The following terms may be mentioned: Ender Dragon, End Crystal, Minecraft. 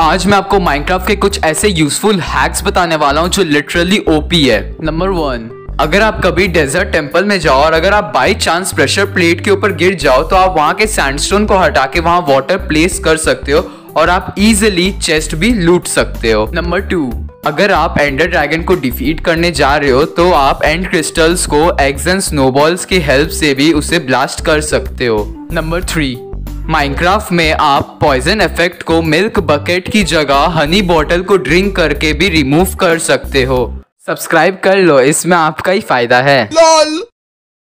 आज मैं आपको माइनक्राफ्ट के कुछ ऐसे यूजफुल हैक्स बताने वाला हूँ जो लिटरली ओपी है। नंबर 1, अगर आप कभी डेजर्ट टेम्पल में जाओ और अगर आप बाई चांस प्रेशर प्लेट के ऊपर गिर जाओ तो आप वहाँ के सैंडस्टोन को हटा के वहाँ वाटर प्लेस कर सकते हो और आप इजिली चेस्ट भी लूट सकते हो। नंबर 2, अगर आप एंडर ड्रैगन को डिफीट करने जा रहे हो तो आप एंड क्रिस्टल्स को एग्स एंड स्नोबॉल्स की हेल्प से भी उसे ब्लास्ट कर सकते हो। नंबर 3, माइनक्राफ्ट में आप पॉइजन इफेक्ट को मिल्क बकेट की जगह हनी बॉटल को ड्रिंक करके भी रिमूव कर सकते हो। सब्सक्राइब कर लो, इसमें आपका ही फायदा है।